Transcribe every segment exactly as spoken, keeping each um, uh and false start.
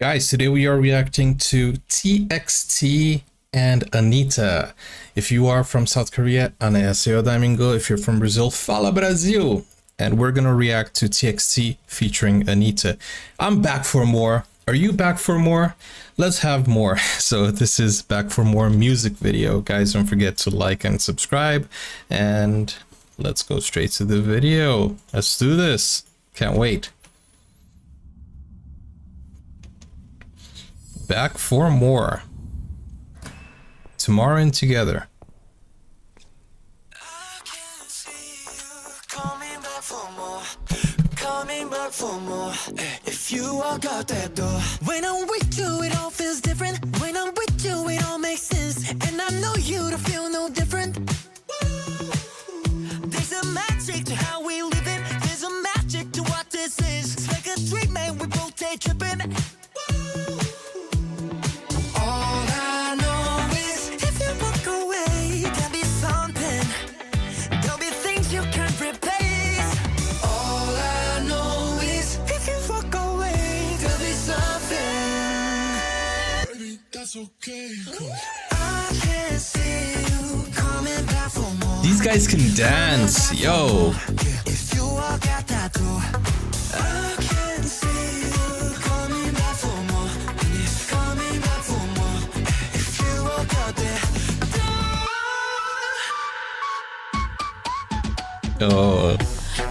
Guys, today we are reacting to T X T and Anitta. If you are from South Korea, Ana S O Domingo. If you're from Brazil, Fala Brasil. And we're gonna react to T X T featuring Anitta. I'm back for more. Are you back for more? Let's have more. So this is Back for More music video. Guys, don't forget to like and subscribe. And let's go straight to the video. Let's do this. Can't wait. Back for more. Tomorrow and together. I can see you coming back for more. Coming back for more. If you walk out that door. When I'm with you, it all feels different. When I'm with you, it all makes sense. And I know you to feel no different. There's a magic to how we live it. There's a magic to what this is. It's like a dream, man. We both take tripping. These guys can dance, yo. If you walk out that door, I can see you coming back for more. Coming back for more. If you walk out that door.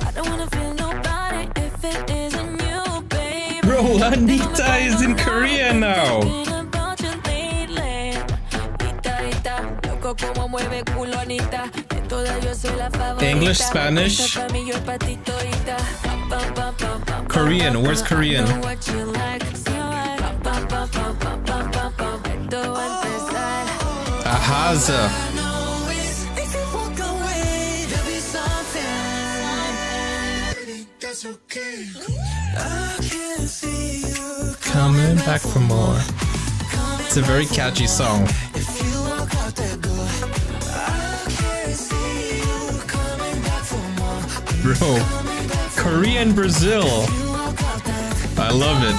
I don't wanna feel nobody if it isn't you, baby. Bro, Anitta is in Korea now. English, Spanish, Korean. Where's Korean? Ahaza. Coming back for more. It's a very catchy song. Bro, Korea and Brazil. I love it.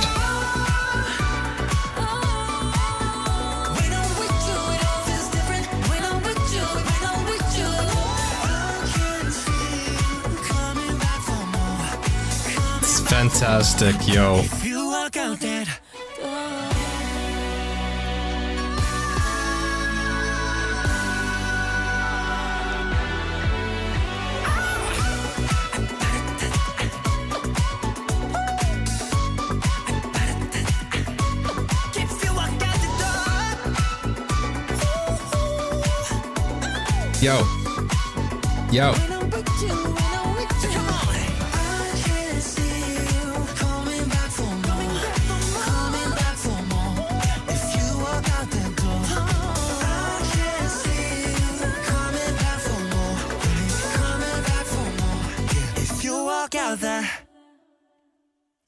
It's fantastic, yo. Yo, yo,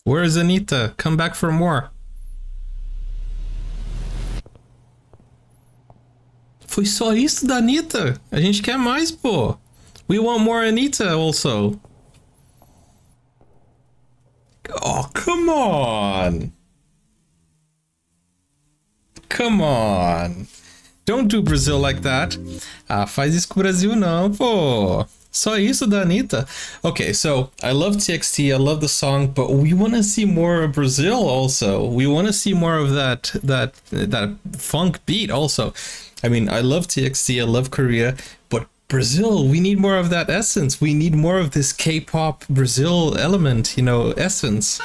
where is Anitta? Come back for more. Foi só isso da Anitta? A gente quer mais, pô. We want more Anitta also. Oh, come on. Come on. Don't do Brazil like that. Ah, faz isso com o Brasil não, pô. Só isso da Anitta. Okay, so I love T X T, I love the song, but we want to see more of Brazil also. We want to see more of that, that, that funk beat also. I mean, I love T X T, I love Korea, but Brazil, we need more of that essence. We need more of this K-pop Brazil element, you know, essence. I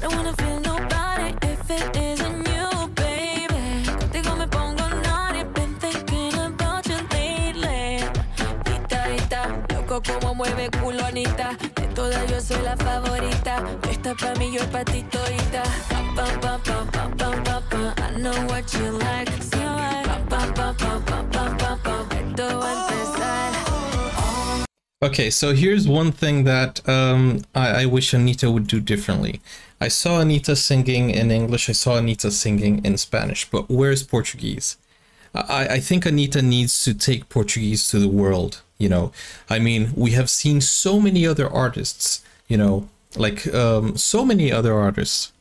don't wanna feel nobody if it isn't you, baby. Contigo me pongo naughty, been thinking about you lately. Tita, tita, loco como mueve culo Anitta. De todas yo soy la favorita. Esta pa' mí, yo pa' ti todita. I know what you like. Okay, so here's one thing that um, I, I wish Anitta would do differently. I saw Anitta singing in English, I saw Anitta singing in Spanish, but where's Portuguese? I, I think Anitta needs to take Portuguese to the world, you know. I mean, we have seen so many other artists, you know, like um, so many other artists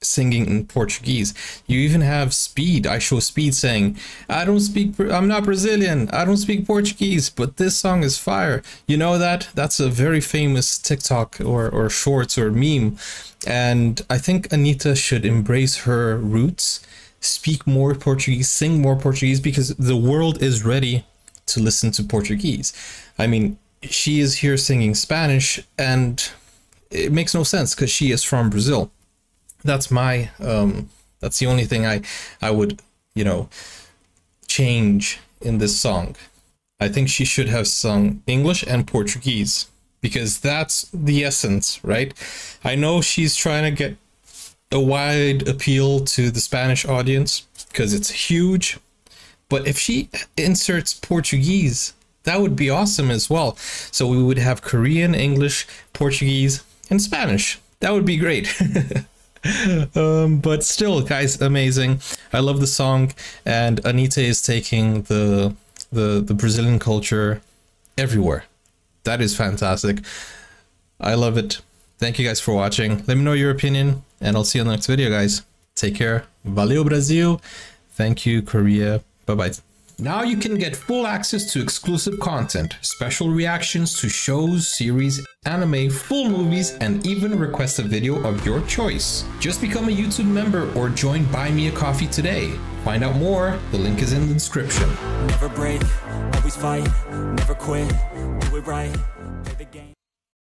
singing in Portuguese. You even have Speed. I show Speed saying, I don't speak, I'm not Brazilian, I don't speak Portuguese, but this song is fire. You know that? That's a very famous TikTok or, or shorts or meme. And I think Anitta should embrace her roots, speak more Portuguese, sing more Portuguese, because the world is ready to listen to Portuguese. I mean, she is here singing Spanish and it makes no sense because she is from Brazil. That's my, um, that's the only thing I, I would, you know, change in this song. I think she should have sung English and Portuguese because that's the essence, right? I know she's trying to get a wide appeal to the Spanish audience because it's huge, but if she inserts Portuguese, that would be awesome as well. So we would have Korean, English, Portuguese, and Spanish. That would be great. Um, but still, guys, amazing. I love the song, and Anitta is taking the, the the Brazilian culture everywhere. That is fantastic. I love it. Thank you guys for watching. Let me know your opinion, and I'll see you in the next video, guys. Take care. Valeu, Brasil. Thank you, Korea. Bye-bye. Now you can get full access to exclusive content, special reactions to shows, series, anime, full movies, and even request a video of your choice. Just become a YouTube member or join Buy Me a Coffee today. Find out more, the link is in the description. Never break, always fight, never quit, do it right.